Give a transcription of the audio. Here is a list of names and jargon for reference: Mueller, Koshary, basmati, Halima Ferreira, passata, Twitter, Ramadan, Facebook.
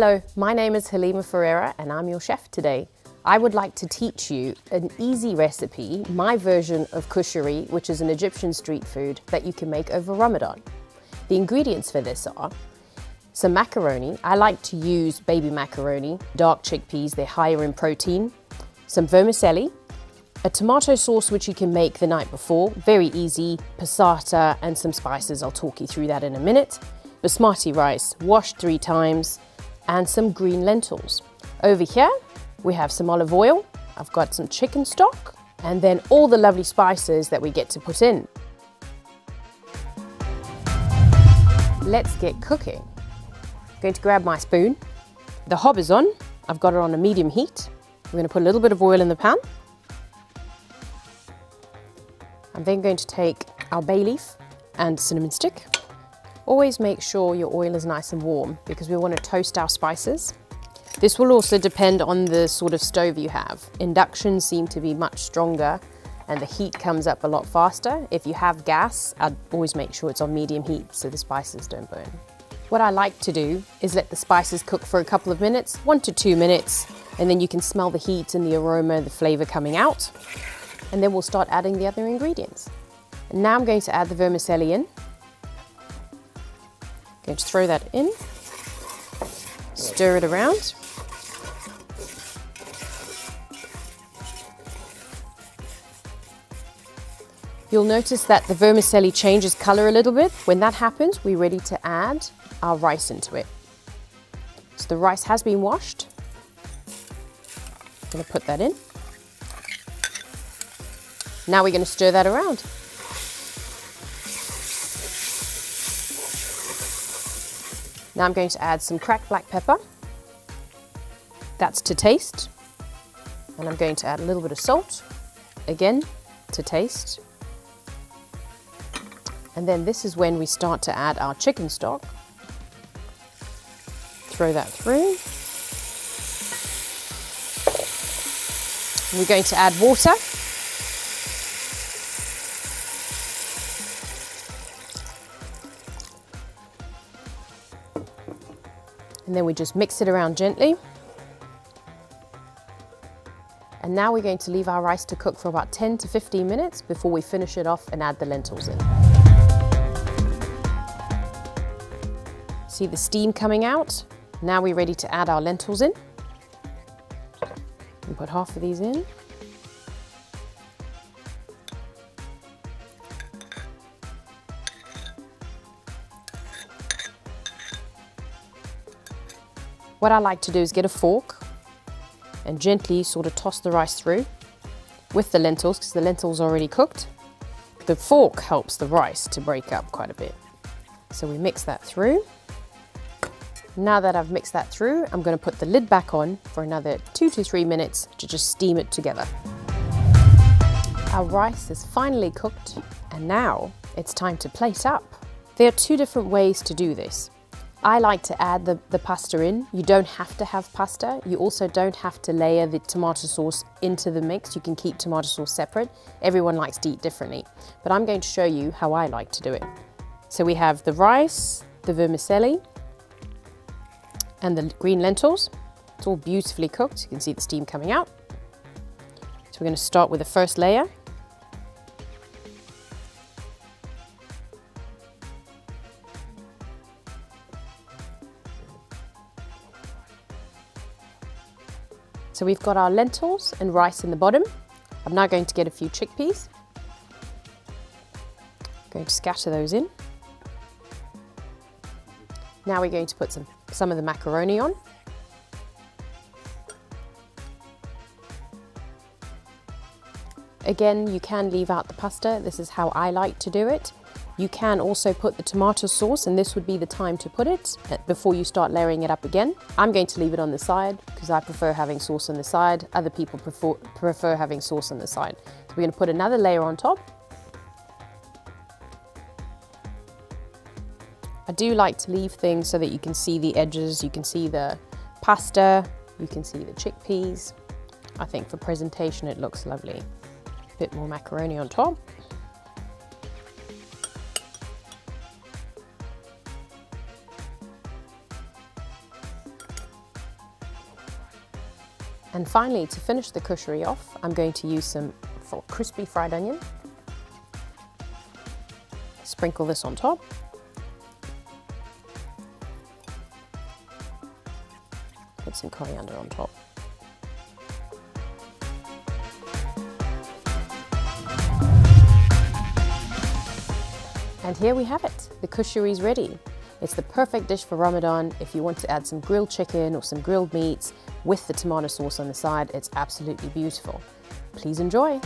Hello, my name is Halima Ferreira and I'm your chef today. I would like to teach you an easy recipe, my version of koshary, which is an Egyptian street food that you can make over Ramadan. The ingredients for this are some macaroni. I like to use baby macaroni, dark chickpeas, they're higher in protein, some vermicelli, a tomato sauce which you can make the night before, very easy, passata and some spices, I'll talk you through that in a minute, basmati rice, washed 3 times, and some green lentils. Over here, we have some olive oil, I've got some chicken stock, and then all the lovely spices that we get to put in. Let's get cooking. I'm going to grab my spoon. The hob is on, I've got it on a medium heat. I'm going to put a little bit of oil in the pan. I'm then going to take our bay leaf and cinnamon stick. Always make sure your oil is nice and warm because we want to toast our spices. This will also depend on the sort of stove you have. Inductions seem to be much stronger and the heat comes up a lot faster. If you have gas, I'd always make sure it's on medium heat so the spices don't burn. What I like to do is let the spices cook for a couple of minutes, 1 to 2 minutes, and then you can smell the heat and the aroma, the flavor coming out. And then we'll start adding the other ingredients. And now I'm going to add the vermicelli in. Going to throw that in, stir it around. You'll notice that the vermicelli changes color a little bit. When that happens, we're ready to add our rice into it. So the rice has been washed. I'm gonna put that in. Now we're gonna stir that around. Now I'm going to add some cracked black pepper. That's to taste. And I'm going to add a little bit of salt, again, to taste. And then this is when we start to add our chicken stock. Throw that through. We're going to add water. And then we just mix it around gently. And now we're going to leave our rice to cook for about 10 to 15 minutes before we finish it off and add the lentils in. See the steam coming out? Now we're ready to add our lentils in. We'll put half of these in. What I like to do is get a fork and gently sort of toss the rice through with the lentils because the lentils are already cooked. The fork helps the rice to break up quite a bit. So we mix that through. Now that I've mixed that through, I'm going to put the lid back on for another 2 to 3 minutes to just steam it together. Our rice is finally cooked and now it's time to plate up. There are 2 different ways to do this. I like to add the pasta in. You don't have to have pasta. You also don't have to layer the tomato sauce into the mix. You can keep tomato sauce separate. Everyone likes to eat differently. But I'm going to show you how I like to do it. So we have the rice, the vermicelli, and the green lentils. It's all beautifully cooked. You can see the steam coming out. So we're going to start with the first layer. So we've got our lentils and rice in the bottom. I'm now going to get a few chickpeas. I'm going to scatter those in. Now we're going to put some of the macaroni on. Again, you can leave out the pasta. This is how I like to do it. You can also put the tomato sauce, and this would be the time to put it before you start layering it up again. I'm going to leave it on the side because I prefer having sauce on the side. Other people prefer having sauce on the side. So we're going to put another layer on top. I do like to leave things so that you can see the edges, you can see the pasta, you can see the chickpeas. I think for presentation it looks lovely. A bit more macaroni on top. And finally, to finish the koshary off, I'm going to use some crispy fried onion. Sprinkle this on top. Put some coriander on top. And here we have it, the koshary is ready. It's the perfect dish for Ramadan. If you want to add some grilled chicken or some grilled meats with the tomato sauce on the side, it's absolutely beautiful. Please enjoy.